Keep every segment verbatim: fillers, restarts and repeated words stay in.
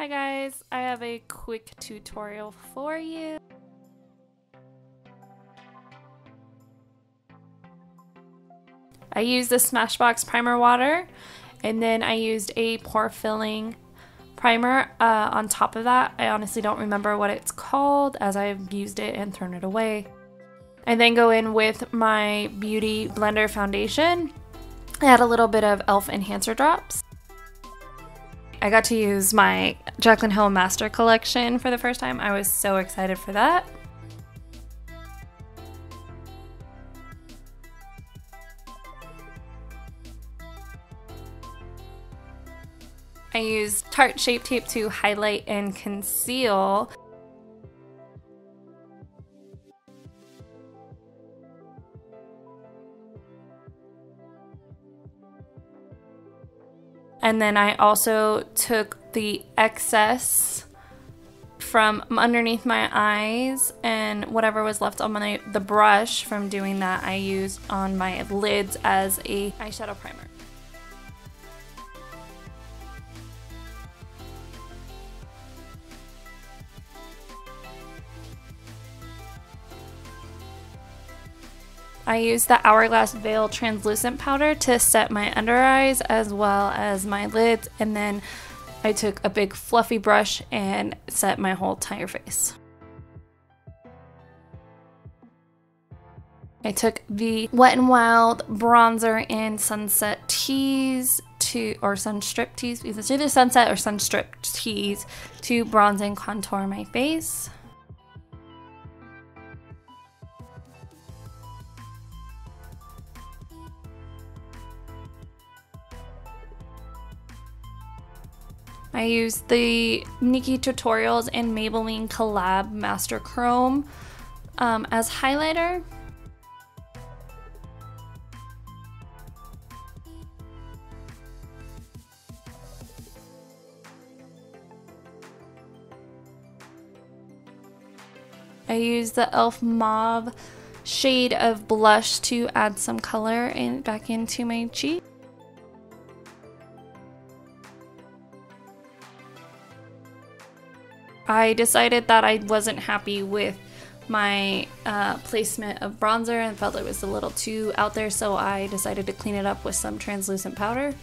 Hi guys, I have a quick tutorial for you. I used the Smashbox Primer Water, and then I used a pore filling primer uh, on top of that. I honestly don't remember what it's called as I've used it and thrown it away. I then go in with my Beauty Blender foundation. I add a little bit of e l f. Enhancer Drops. I got to use my Jaclyn Hill Master Collection for the first time. I was so excited for that. I used Tarte Shape Tape to highlight and conceal. And then I also took the excess from underneath my eyes and whatever was left on my, the brush from doing that, I used on my lids as a eyeshadow primer. I used the Hourglass Veil Translucent Powder to set my under eyes as well as my lids, and then I took a big fluffy brush and set my whole entire face. I took the Wet n Wild Bronzer and Sunset Tease to, or Sunstrip Tease, because it's either Sunset or Sunstrip Tease to bronze and contour my face. I used the Nikkie Tutorials and Maybelline Collab Master Chrome um, as highlighter. I used the e l f. Mauve shade of blush to add some color in, back into my cheek. I decided that I wasn't happy with my uh, placement of bronzer and felt it was a little too out there, so I decided to clean it up with some translucent powder.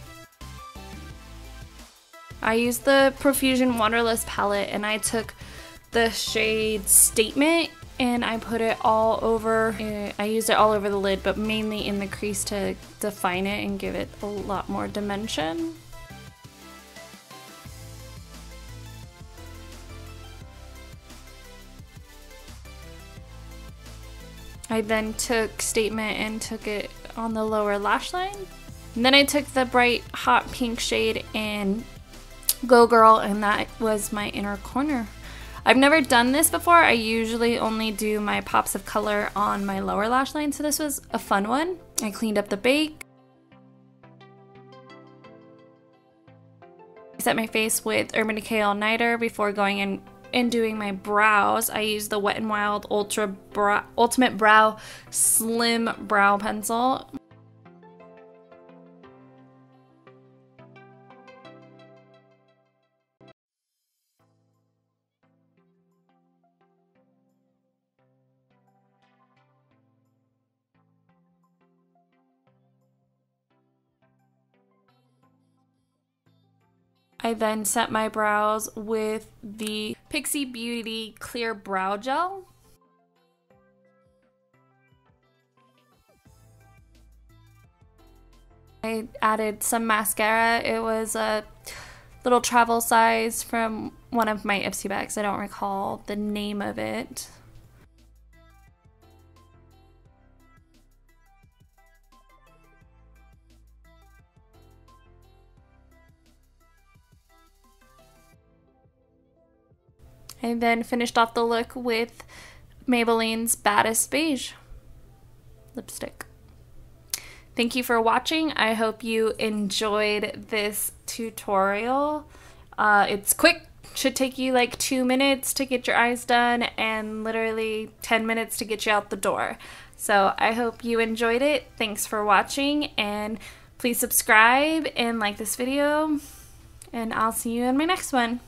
I used the Profusion Wanderlust Palette and I took the shade Statement and I put it all over, I used it all over the lid but mainly in the crease to define it and give it a lot more dimension. I then took Statement and took it on the lower lash line. And then I took the bright hot pink shade in Go Girl, and that was my inner corner. I've never done this before. I usually only do my pops of color on my lower lash line, so this was a fun one. I cleaned up the bake. I set my face with Urban Decay All Nighter before going in and doing my brows. I used the Wet n Wild Ultra Brow, Ultimate Brow Slim Brow Pencil. I then set my brows with the Pixi Beauty Clear Brow Gel. I added some mascara. It was a little travel size from one of my Ipsy bags. I don't recall the name of it. I then finished off the look with Maybelline's Baddest Beige lipstick. Thank you for watching. I hope you enjoyed this tutorial. Uh, it's quick. Should take you like two minutes to get your eyes done and literally ten minutes to get you out the door. So I hope you enjoyed it. Thanks for watching, and please subscribe and like this video, and I'll see you in my next one.